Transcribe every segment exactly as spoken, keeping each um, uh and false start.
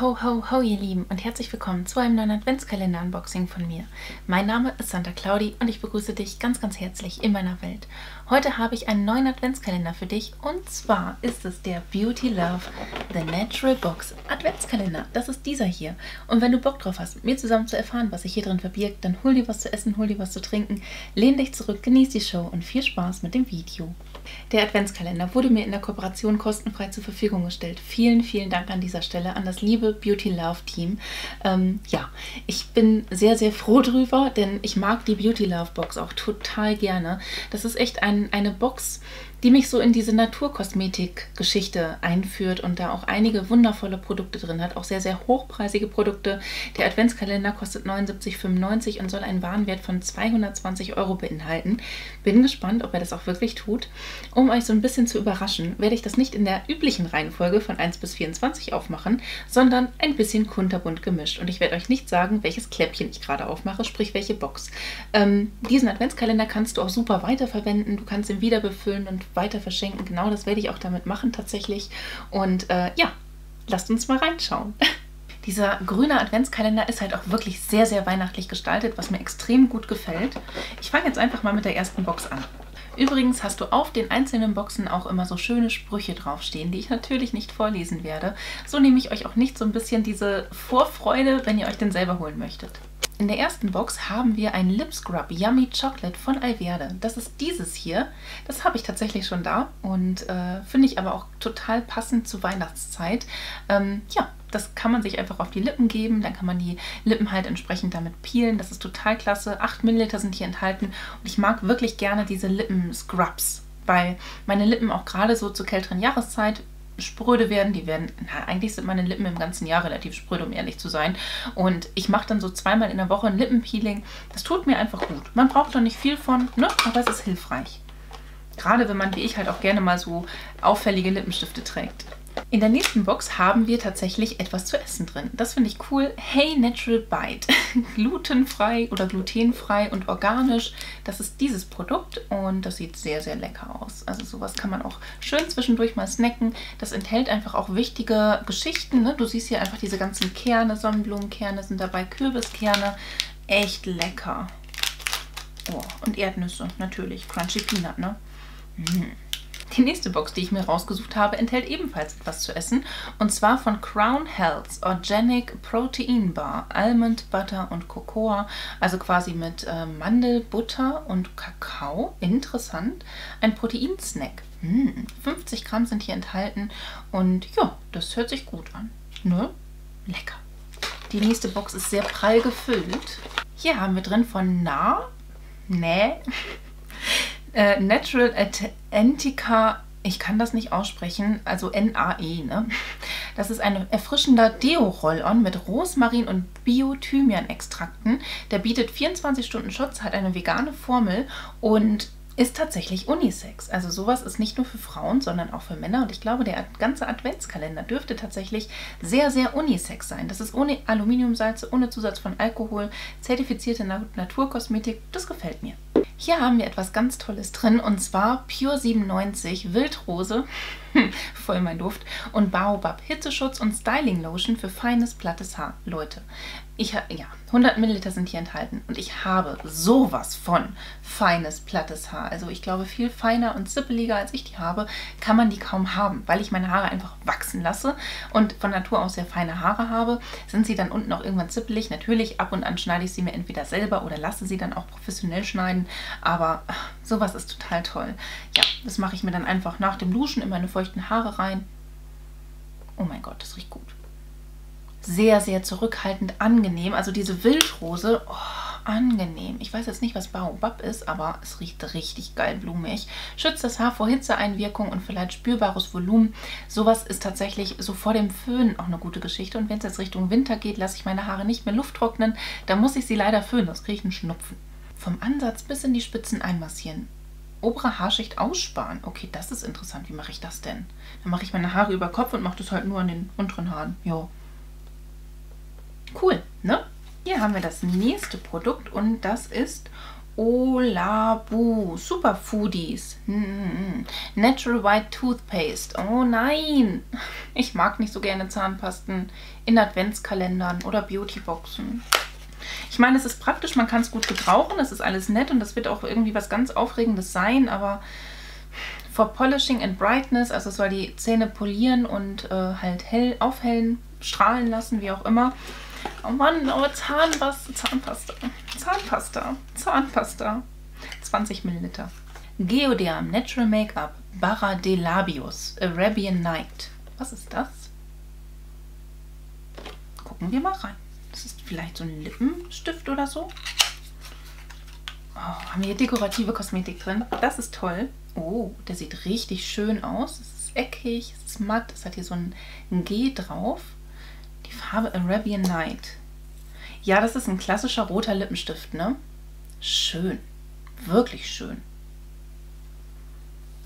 Ho, ho, ho, ihr Lieben und herzlich willkommen zu einem neuen Adventskalender-Unboxing von mir. Mein Name ist Santa Claudi und ich begrüße dich ganz, ganz herzlich in meiner Welt. Heute habe ich einen neuen Adventskalender für dich und zwar ist es der Beauty Love The Natural Box Adventskalender. Das ist dieser hier. Und wenn du Bock drauf hast, mit mir zusammen zu erfahren, was sich hier drin verbirgt, dann hol dir was zu essen, hol dir was zu trinken, lehn dich zurück, genieß die Show und viel Spaß mit dem Video. Der Adventskalender wurde mir in der Kooperation kostenfrei zur Verfügung gestellt. Vielen, vielen Dank an dieser Stelle an das liebe Beauty Love Team. Ähm, ja, ich bin sehr, sehr froh drüber, denn ich mag die Beauty Love Box auch total gerne. Das ist echt ein, eine Box, die mich so in diese Naturkosmetik-Geschichte einführt und da auch einige wundervolle Produkte drin hat, auch sehr, sehr hochpreisige Produkte. Der Adventskalender kostet neunundsiebzig fünfundneunzig und soll einen Warenwert von zweihundertzwanzig Euro beinhalten. Bin gespannt, ob er das auch wirklich tut. Um euch so ein bisschen zu überraschen, werde ich das nicht in der üblichen Reihenfolge von eins bis vierundzwanzig aufmachen, sondern ein bisschen kunterbunt gemischt. Und ich werde euch nicht sagen, welches Kläppchen ich gerade aufmache, sprich welche Box. Ähm, diesen Adventskalender kannst du auch super weiterverwenden, du kannst ihn wieder befüllen und weiter verschenken. Genau das werde ich auch damit machen tatsächlich. Und äh, ja, lasst uns mal reinschauen. Dieser grüne Adventskalender ist halt auch wirklich sehr, sehr weihnachtlich gestaltet, was mir extrem gut gefällt. Ich fange jetzt einfach mal mit der ersten Box an. Übrigens hast du auf den einzelnen Boxen auch immer so schöne Sprüche draufstehen, die ich natürlich nicht vorlesen werde. So nehme ich euch auch nicht so ein bisschen diese Vorfreude, wenn ihr euch den selber holen möchtet. In der ersten Box haben wir einen Lip Scrub Yummy Chocolate von Alverde. Das ist dieses hier. Das habe ich tatsächlich schon da und äh, finde ich aber auch total passend zur Weihnachtszeit. Ähm, ja, das kann man sich einfach auf die Lippen geben, dann kann man die Lippen halt entsprechend damit peelen. Das ist total klasse. acht Milliliter sind hier enthalten und ich mag wirklich gerne diese Lippen-Scrubs, weil meine Lippen auch gerade so zur kälteren Jahreszeit spröde werden, die werden, na, eigentlich sind meine Lippen im ganzen Jahr relativ spröde, um ehrlich zu sein. Und ich mache dann so zweimal in der Woche ein Lippenpeeling. Das tut mir einfach gut. Man braucht da nicht viel von, ne? Aber es ist hilfreich. Gerade wenn man, wie ich, halt auch gerne mal so auffällige Lippenstifte trägt. In der nächsten Box haben wir tatsächlich etwas zu essen drin. Das finde ich cool. Hey Natural Bite. Glutenfrei oder glutenfrei und organisch. Das ist dieses Produkt und das sieht sehr, sehr lecker aus. Also sowas kann man auch schön zwischendurch mal snacken. Das enthält einfach auch wichtige Geschichten, ne? Du siehst hier einfach diese ganzen Kerne, Sonnenblumenkerne sind dabei, Kürbiskerne. Echt lecker. Oh, und Erdnüsse, natürlich. Crunchy Peanut, ne? Mm. Die nächste Box, die ich mir rausgesucht habe, enthält ebenfalls etwas zu essen und zwar von Crown Health's Organic Protein Bar, Almond Butter und Cocoa, also quasi mit äh, Mandelbutter und Kakao, interessant, ein Proteinsnack, hm, fünfzig Gramm sind hier enthalten und ja, das hört sich gut an, ne? Lecker. Die nächste Box ist sehr prall gefüllt. Hier haben wir drin von Na, ne, Äh, Natural Atentica, ich kann das nicht aussprechen, also N A E, ne? Das ist ein erfrischender Deo-Roll-On mit Rosmarin und Bio-Thymian-Extrakten. Der bietet vierundzwanzig Stunden Schutz, hat eine vegane Formel und ist tatsächlich Unisex. Also sowas ist nicht nur für Frauen, sondern auch für Männer. Und ich glaube, der ganze Adventskalender dürfte tatsächlich sehr, sehr Unisex sein. Das ist ohne Aluminiumsalze, ohne Zusatz von Alkohol, zertifizierte Naturkosmetik. Das gefällt mir. Hier haben wir etwas ganz Tolles drin und zwar Pure siebenundneunzig Wildrose, voll mein Duft, und Baobab Hitzeschutz und Styling Lotion für feines, plattes Haar. Leute, ich ja, hundert Milliliter sind hier enthalten und ich habe sowas von feines, plattes Haar. Also ich glaube, viel feiner und zippeliger als ich die habe, kann man die kaum haben, weil ich meine Haare einfach wachsen lasse und von Natur aus sehr feine Haare habe. Sind sie dann unten auch irgendwann zippelig? Natürlich, ab und an schneide ich sie mir entweder selber oder lasse sie dann auch professionell schneiden. Aber ach, sowas ist total toll. Ja, das mache ich mir dann einfach nach dem Duschen in meine feuchten Haare rein. Oh mein Gott, das riecht gut. Sehr, sehr zurückhaltend angenehm. Also diese Wildrose, oh, angenehm. Ich weiß jetzt nicht, was Baobab ist, aber es riecht richtig geil blumig. Schützt das Haar vor Hitzeeinwirkung und verleiht spürbares Volumen. Sowas ist tatsächlich so vor dem Föhnen auch eine gute Geschichte. Und wenn es jetzt Richtung Winter geht, lasse ich meine Haare nicht mehr lufttrocknen. Da muss ich sie leider föhnen, sonst kriege ich einen Schnupfen. Vom Ansatz bis in die Spitzen einmassieren. Obere Haarschicht aussparen. Okay, das ist interessant. Wie mache ich das denn? Dann mache ich meine Haare über Kopf und mache das halt nur an den unteren Haaren. Jo. Cool, ne? Hier haben wir das nächste Produkt und das ist Olabu, Superfoodies, mm-hmm. Natural White Toothpaste, oh nein, ich mag nicht so gerne Zahnpasten in Adventskalendern oder Beautyboxen. Ich meine, es ist praktisch, man kann es gut gebrauchen, es ist alles nett und das wird auch irgendwie was ganz Aufregendes sein, aber for Polishing and Brightness, also es soll die Zähne polieren und äh, halt hell, aufhellen, strahlen lassen, wie auch immer. Oh Mann, aber Zahnpasta, Zahnpasta, Zahnpasta, Zahnpasta. zwanzig Milliliter. Geodiam Natural Make-up Barra de Labios Arabian Night. Was ist das? Gucken wir mal rein. Das ist vielleicht so ein Lippenstift oder so. Oh, haben wir hier dekorative Kosmetik drin? Das ist toll. Oh, der sieht richtig schön aus. Es ist eckig, es ist matt, es hat hier so ein G drauf. Die Farbe Arabian Night. Ja, das ist ein klassischer roter Lippenstift, ne? Schön. Wirklich schön.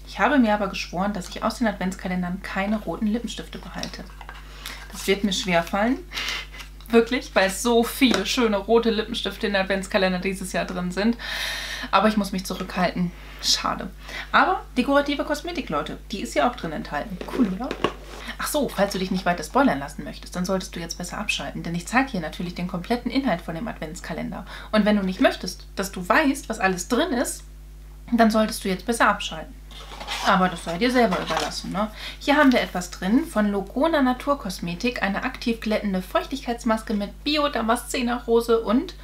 Ich habe mir aber geschworen, dass ich aus den Adventskalendern keine roten Lippenstifte behalte. Das wird mir schwerfallen. Wirklich, weil so viele schöne rote Lippenstifte in den Adventskalender dieses Jahr drin sind. Aber ich muss mich zurückhalten. Schade. Aber dekorative Kosmetik, Leute, die ist hier auch drin enthalten. Cool, oder? Ach so, falls du dich nicht weiter spoilern lassen möchtest, dann solltest du jetzt besser abschalten, denn ich zeige hier natürlich den kompletten Inhalt von dem Adventskalender. Und wenn du nicht möchtest, dass du weißt, was alles drin ist, dann solltest du jetzt besser abschalten. Aber das sei dir selber überlassen, ne? Hier haben wir etwas drin von Logona Naturkosmetik, eine aktiv glättende Feuchtigkeitsmaske mit Bio-Damaszenerrose und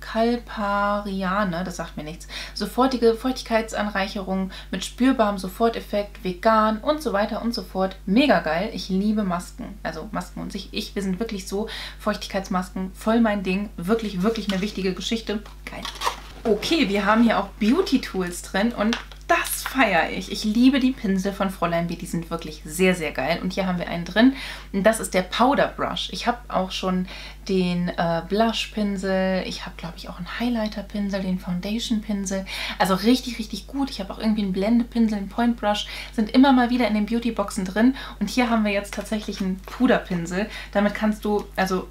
Kalpariane, das sagt mir nichts, sofortige Feuchtigkeitsanreicherung mit spürbarem Soforteffekt, vegan und so weiter und so fort. Mega geil, ich liebe Masken, also Masken und ich, ich, wir sind wirklich so, Feuchtigkeitsmasken, voll mein Ding, wirklich, wirklich eine wichtige Geschichte, geil. Okay, wir haben hier auch Beauty-Tools drin und das feiere ich. Ich liebe die Pinsel von Fräulein B, die sind wirklich sehr, sehr geil. Und hier haben wir einen drin, das ist der Powder Brush. Ich habe auch schon den äh, Blush-Pinsel, ich habe, glaube ich, auch einen Highlighter-Pinsel, den Foundation-Pinsel. Also richtig, richtig gut. Ich habe auch irgendwie einen Blende-Pinsel, einen Point-Brush, sind immer mal wieder in den Beauty-Boxen drin. Und hier haben wir jetzt tatsächlich einen Puderpinsel. Damit kannst du, also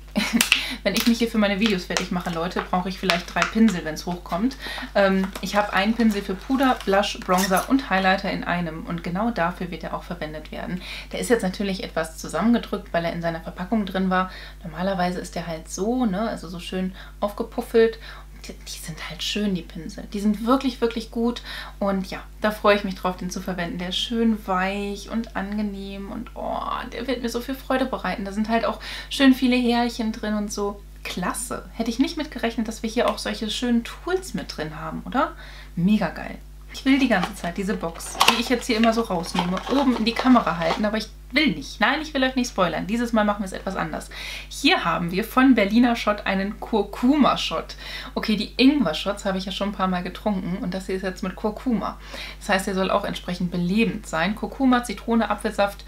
wenn ich mich hier für meine Videos fertig mache, Leute, brauche ich vielleicht drei Pinsel, wenn es hochkommt. Ähm, ich habe einen Pinsel für Puder, Blush, Bronzer und Highlighter in einem und genau dafür wird er auch verwendet werden. Der ist jetzt natürlich etwas zusammengedrückt, weil er in seiner Verpackung drin war. Normalerweise ist der halt so, ne, also so schön aufgepuffelt. Und die, die sind halt schön, die Pinsel. Die sind wirklich, wirklich gut und ja, da freue ich mich drauf, den zu verwenden. Der ist schön weich und angenehm und oh, der wird mir so viel Freude bereiten. Da sind halt auch schön viele Härchen drin und so. Klasse! Hätte ich nicht mitgerechnet, dass wir hier auch solche schönen Tools mit drin haben, oder? Mega geil! Ich will die ganze Zeit diese Box, die ich jetzt hier immer so rausnehme, oben in die Kamera halten, aber ich will nicht. Nein, ich will euch nicht spoilern. Dieses Mal machen wir es etwas anders. Hier haben wir von Berliner Shot einen Kurkuma-Shot. Okay, die Ingwer-Shots habe ich ja schon ein paar Mal getrunken und das hier ist jetzt mit Kurkuma. Das heißt, der soll auch entsprechend belebend sein. Kurkuma, Zitrone, Apfelsaft,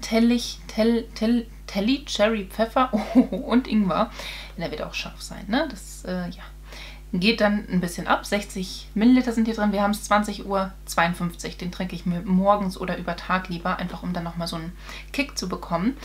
Tellich, Tell, Tell, Telly, Cherry, Pfeffer oh, und Ingwer. Der wird auch scharf sein, ne? Das, äh, ja. Geht dann ein bisschen ab. sechzig Milliliter sind hier drin. Wir haben es zwanzig Uhr zweiundfünfzig. Den trinke ich mir morgens oder über Tag lieber, einfach um dann nochmal so einen Kick zu bekommen.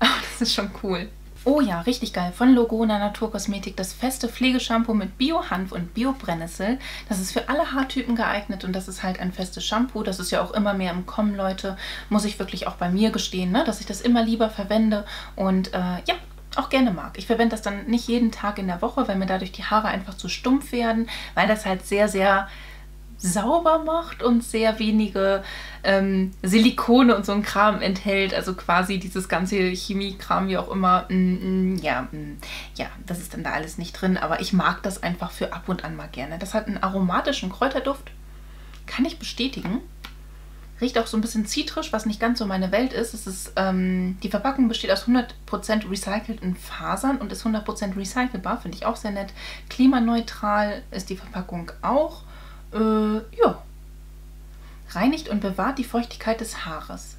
Aber das ist schon cool. Oh ja, richtig geil. Von Logona Naturkosmetik das feste Pflegeshampoo mit Bio-Hanf und Bio-Brennnessel. Das ist für alle Haartypen geeignet und das ist halt ein festes Shampoo. Das ist ja auch immer mehr im Kommen, Leute. Muss ich wirklich auch bei mir gestehen, ne? Dass ich das immer lieber verwende und äh, ja, auch gerne mag. Ich verwende das dann nicht jeden Tag in der Woche, weil mir dadurch die Haare einfach zu stumpf werden, weil das halt sehr, sehr sauber macht und sehr wenige ähm, Silikone und so ein Kram enthält. Also quasi dieses ganze Chemiekram, wie auch immer. Mm, mm, ja, mm, ja, das ist dann da alles nicht drin, aber ich mag das einfach für ab und an mal gerne. Das hat einen aromatischen Kräuterduft. Kann ich bestätigen. Riecht auch so ein bisschen zitrisch, was nicht ganz so meine Welt ist. Es ist ähm, die Verpackung besteht aus hundert Prozent recycelten Fasern und ist hundert Prozent recycelbar. Finde ich auch sehr nett. Klimaneutral ist die Verpackung auch. Äh, ja. Reinigt und bewahrt die Feuchtigkeit des Haares.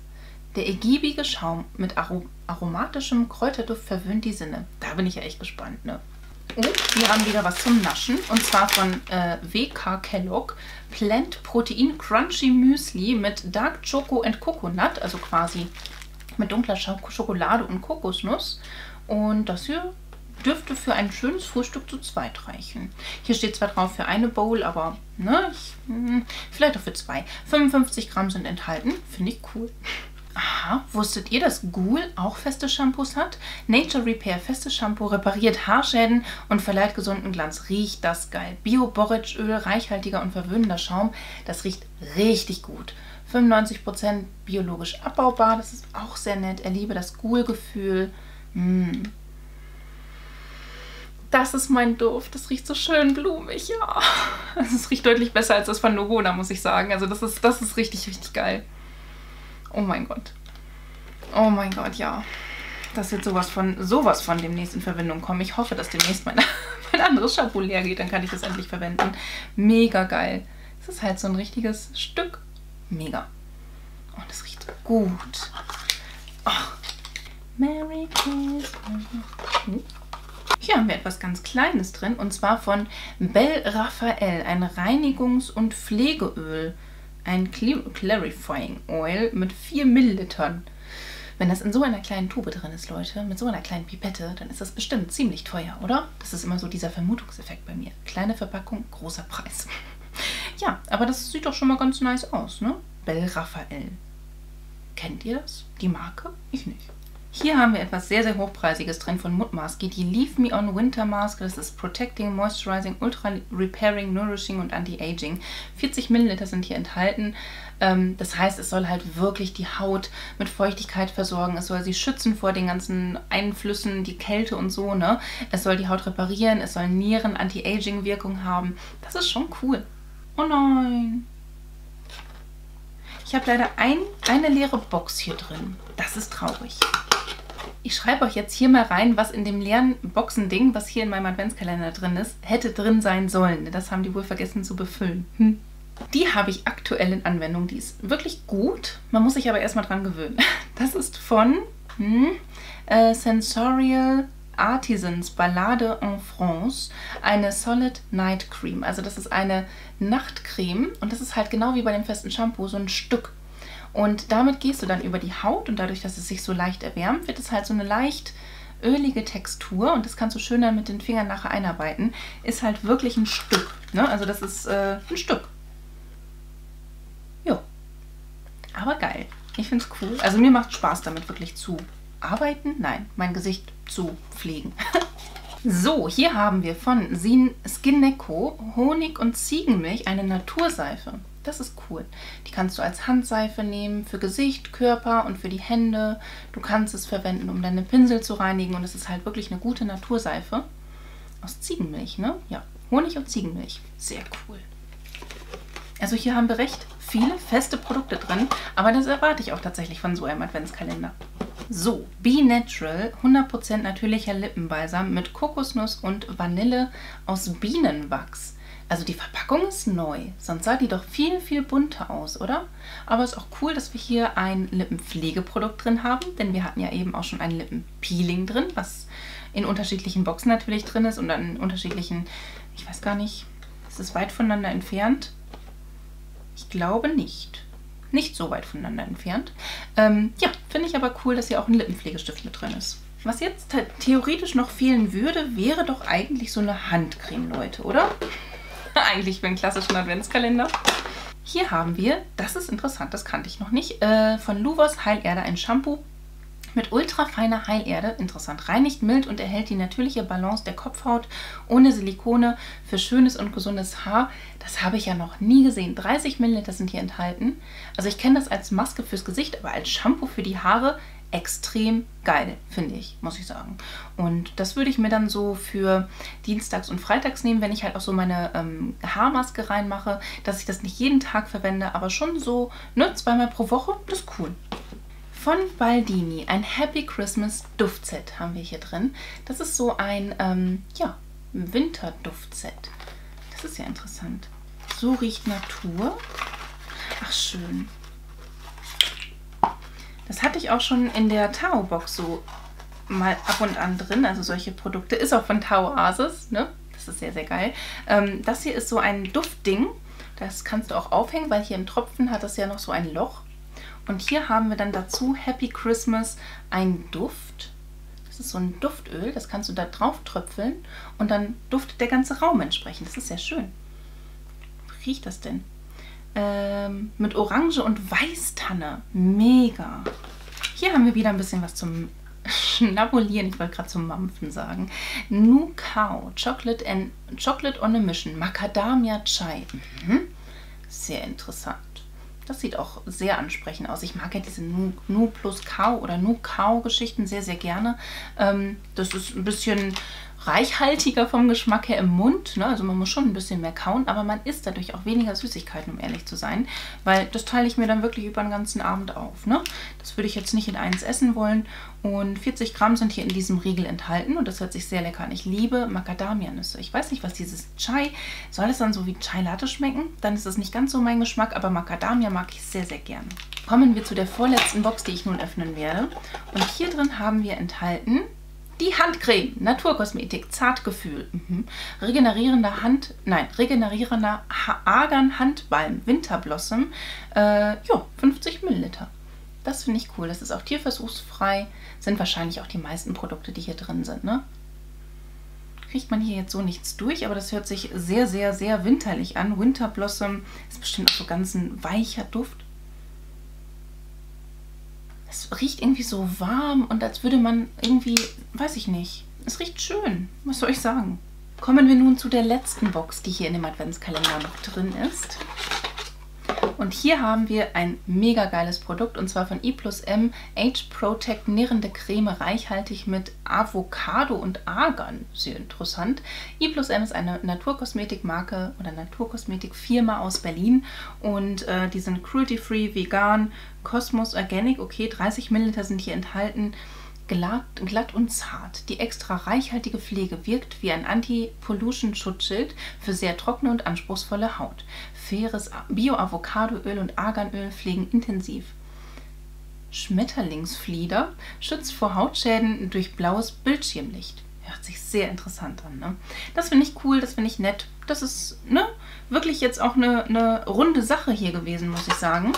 Der ergiebige Schaum mit Arom- aromatischem Kräuterduft verwöhnt die Sinne. Da bin ich ja echt gespannt, ne? Und wir haben wieder was zum Naschen und zwar von äh, W K Kellogg Plant Protein Crunchy Müsli mit Dark Choco and Coconut, also quasi mit dunkler Schokolade und Kokosnuss. Und das hier dürfte für ein schönes Frühstück zu zweit reichen. Hier steht zwar drauf für eine Bowl, aber ne, ich, mh, vielleicht auch für zwei. fünfundfünfzig Gramm sind enthalten. Finde ich cool. Aha, wusstet ihr, dass Ghoul auch feste Shampoos hat? Nature Repair festes Shampoo repariert Haarschäden und verleiht gesunden Glanz. Riecht das geil. Bio-Borage-Öl, reichhaltiger und verwöhnender Schaum. Das riecht richtig gut. fünfundneunzig Prozent biologisch abbaubar. Das ist auch sehr nett. Erlebe das Ghoul-Gefühl. Mm. Das ist mein Duft. Das riecht so schön blumig, ja. Es riecht deutlich besser als das von Logona, muss ich sagen. Also das ist, das ist richtig, richtig geil. Oh mein Gott. Oh mein Gott, ja. Das wird sowas von, sowas von demnächst in Verwendung kommen. Ich hoffe, dass demnächst mein, mein anderes Shampoo leer geht. Dann kann ich das endlich verwenden. Mega geil. Das ist halt so ein richtiges Stück. Mega. Und es riecht gut. Oh. Merry Christmas. Hm. Hier haben wir etwas ganz Kleines drin. Und zwar von Belle Raphael. Ein Reinigungs- und Pflegeöl. Ein Clarifying Oil mit vier Millilitern. Wenn das in so einer kleinen Tube drin ist, Leute, mit so einer kleinen Pipette, dann ist das bestimmt ziemlich teuer, oder? Das ist immer so dieser Vermutungseffekt bei mir. Kleine Verpackung, großer Preis. Ja, aber das sieht doch schon mal ganz nice aus, ne? Belle Raphael. Kennt ihr das? Die Marke? Ich nicht. Hier haben wir etwas sehr, sehr Hochpreisiges drin von Mudmask. Die Leave Me On Winter Mask. Das ist Protecting, Moisturizing, Ultra Repairing, Nourishing und Anti-Aging. vierzig Milliliter sind hier enthalten. Das heißt, es soll halt wirklich die Haut mit Feuchtigkeit versorgen. Es soll sie schützen vor den ganzen Einflüssen, die Kälte und so, ne? Es soll die Haut reparieren. Es soll Nieren, Anti-Aging-Wirkung haben. Das ist schon cool. Oh nein! Ich habe leider ein, eine leere Box hier drin. Das ist traurig. Ich schreibe euch jetzt hier mal rein, was in dem leeren Boxending, was hier in meinem Adventskalender drin ist, hätte drin sein sollen. Das haben die wohl vergessen zu befüllen. Hm. Die habe ich aktuell in Anwendung. Die ist wirklich gut. Man muss sich aber erstmal dran gewöhnen. Das ist von hm, äh, Sensorial Artisans, Ballade en France, eine Solid Night Cream. Also das ist eine Nachtcreme und das ist halt genau wie bei dem festen Shampoo so ein Stück. Und damit gehst du dann über die Haut und dadurch, dass es sich so leicht erwärmt, wird es halt so eine leicht ölige Textur und das kannst du schön dann mit den Fingern nachher einarbeiten. Ist halt wirklich ein Stück, ne? Also das ist äh, ein Stück. Jo. Aber geil. Ich find's cool. Also mir macht Spaß damit wirklich zu arbeiten. Nein, mein Gesicht zu pflegen. So, hier haben wir von Skinneco Honig und Ziegenmilch eine Naturseife. Das ist cool. Die kannst du als Handseife nehmen für Gesicht, Körper und für die Hände. Du kannst es verwenden, um deine Pinsel zu reinigen und es ist halt wirklich eine gute Naturseife. Aus Ziegenmilch, ne? Ja, Honig und Ziegenmilch. Sehr cool. Also hier haben wir recht viele feste Produkte drin, aber das erwarte ich auch tatsächlich von so einem Adventskalender. So, Be Natural, hundert Prozent natürlicher Lippenbalsam mit Kokosnuss und Vanille aus Bienenwachs. Also die Verpackung ist neu, sonst sah die doch viel, viel bunter aus, oder? Aber es ist auch cool, dass wir hier ein Lippenpflegeprodukt drin haben, denn wir hatten ja eben auch schon ein Lippenpeeling drin, was in unterschiedlichen Boxen natürlich drin ist und an unterschiedlichen, ich weiß gar nicht, ist es weit voneinander entfernt? Ich glaube nicht. Nicht so weit voneinander entfernt. Ähm, ja, finde ich aber cool, dass hier auch ein Lippenpflegestift mit drin ist. Was jetzt theoretisch noch fehlen würde, wäre doch eigentlich so eine Handcreme, Leute, oder? Eigentlich für einen klassischen Adventskalender. Hier haben wir, das ist interessant, das kannte ich noch nicht, äh, von Luvos Heilerde ein Shampoo mit ultrafeiner Heilerde. Interessant, reinigt mild und erhält die natürliche Balance der Kopfhaut ohne Silikone für schönes und gesundes Haar. Das habe ich ja noch nie gesehen. dreißig Milliliter sind hier enthalten. Also ich kenne das als Maske fürs Gesicht, aber als Shampoo für die Haare extrem geil, finde ich, muss ich sagen. Und das würde ich mir dann so für dienstags und freitags nehmen, wenn ich halt auch so meine ähm, Haarmaske reinmache, dass ich das nicht jeden Tag verwende, aber schon so, ne, zweimal pro Woche, das ist cool. Von Baldini, ein Happy Christmas Duftset haben wir hier drin. Das ist so ein, ähm, ja, Winterduftset. Das ist ja interessant. So riecht Natur. Ach, schön. Das hatte ich auch schon in der Tao-Box so mal ab und an drin, also solche Produkte. Ist auch von Tao-Oasis, ne? Das ist sehr, sehr geil. Ähm, das hier ist so ein Duftding, das kannst du auch aufhängen, weil hier im Tropfen hat das ja noch so ein Loch. Und hier haben wir dann dazu Happy Christmas, ein Duft. Das ist so ein Duftöl, das kannst du da drauf tröpfeln und dann duftet der ganze Raum entsprechend. Das ist sehr schön. Wie riecht das denn? Ähm, mit Orange und Weißtanne. Mega. Hier haben wir wieder ein bisschen was zum Schnabulieren. Ich wollte gerade zum Mampfen sagen. Nu Kau. Chocolate, and, Chocolate on a Mission. Macadamia Chai. Mhm. Sehr interessant. Das sieht auch sehr ansprechend aus. Ich mag ja diese Nu, Nu plus Kau oder Nu Kau Geschichten sehr, sehr gerne. Ähm, das ist ein bisschen reichhaltiger vom Geschmack her im Mund. Ne? Also man muss schon ein bisschen mehr kauen, aber man isst dadurch auch weniger Süßigkeiten, um ehrlich zu sein. Weil das teile ich mir dann wirklich über den ganzen Abend auf. Ne? Das würde ich jetzt nicht in eins essen wollen. Und vierzig Gramm sind hier in diesem Riegel enthalten und das hört sich sehr lecker an. Ich liebe Macadamianüsse. Ich weiß nicht, was dieses Chai, soll es dann so wie Chai Latte schmecken? Dann ist das nicht ganz so mein Geschmack, aber Macadamia mag ich sehr, sehr gerne. Kommen wir zu der vorletzten Box, die ich nun öffnen werde. Und hier drin haben wir enthalten die Handcreme, Naturkosmetik, Zartgefühl, mhm. regenerierender Hand, nein, regenerierender Argan-Handbalm, Winterblossom, äh, jo, fünfzig Milliliter. Das finde ich cool, das ist auch tierversuchsfrei, sind wahrscheinlich auch die meisten Produkte, die hier drin sind, ne? Kriegt man hier jetzt so nichts durch, aber das hört sich sehr, sehr, sehr winterlich an. Winterblossom ist bestimmt auch so ganz ein weicher Duft. Es riecht irgendwie so warm und als würde man irgendwie, weiß ich nicht, es riecht schön, was soll ich sagen. Kommen wir nun zu der letzten Box, die hier in dem Adventskalender noch drin ist. Und hier haben wir ein mega geiles Produkt und zwar von i plus m, Age Protect Nährende Creme, reichhaltig mit Avocado und Argan. Sehr interessant. i plus m ist eine Naturkosmetikmarke oder Naturkosmetikfirma aus Berlin und äh, die sind cruelty-free, vegan, Cosmos Organic, okay, dreißig Milliliter sind hier enthalten, glatt, glatt und zart. Die extra reichhaltige Pflege wirkt wie ein Anti-Pollution-Schutzschild für sehr trockene und anspruchsvolle Haut. Faires Bio-Avocadoöl und Arganöl pflegen intensiv. Schmetterlingsflieder schützt vor Hautschäden durch blaues Bildschirmlicht. Hört sich sehr interessant an, ne? Das finde ich cool, das finde ich nett. Das ist, ne, wirklich jetzt auch eine, eine runde Sache hier gewesen, muss ich sagen.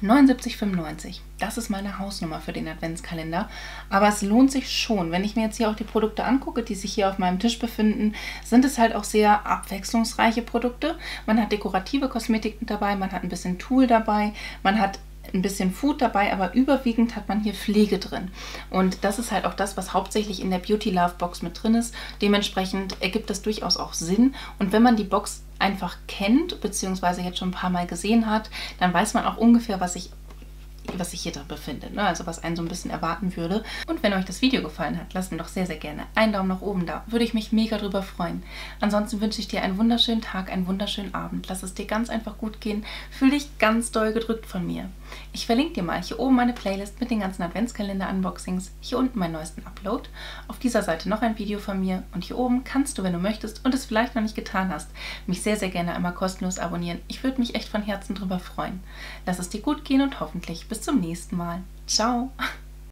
neunundsiebzig fünfundneunzig. Das ist meine Hausnummer für den Adventskalender. Aber es lohnt sich schon. Wenn ich mir jetzt hier auch die Produkte angucke, die sich hier auf meinem Tisch befinden, sind es halt auch sehr abwechslungsreiche Produkte. Man hat dekorative Kosmetik dabei, man hat ein bisschen Tool dabei, man hat ein bisschen Food dabei, aber überwiegend hat man hier Pflege drin. Und das ist halt auch das, was hauptsächlich in der Beauty Love Box mit drin ist. Dementsprechend ergibt das durchaus auch Sinn. Und wenn man die Box einfach kennt, beziehungsweise jetzt schon ein paar Mal gesehen hat, dann weiß man auch ungefähr, was ich was sich hier drin befindet, ne? Also was einen so ein bisschen erwarten würde. Und wenn euch das Video gefallen hat, lasst mir doch sehr, sehr gerne einen Daumen nach oben da. Würde ich mich mega drüber freuen. Ansonsten wünsche ich dir einen wunderschönen Tag, einen wunderschönen Abend. Lass es dir ganz einfach gut gehen. Fühl dich ganz doll gedrückt von mir. Ich verlinke dir mal hier oben meine Playlist mit den ganzen Adventskalender-Unboxings, hier unten meinen neuesten Upload, auf dieser Seite noch ein Video von mir und hier oben kannst du, wenn du möchtest und es vielleicht noch nicht getan hast, mich sehr, sehr gerne einmal kostenlos abonnieren. Ich würde mich echt von Herzen drüber freuen. Lass es dir gut gehen und hoffentlich bis zum nächsten Mal. Ciao!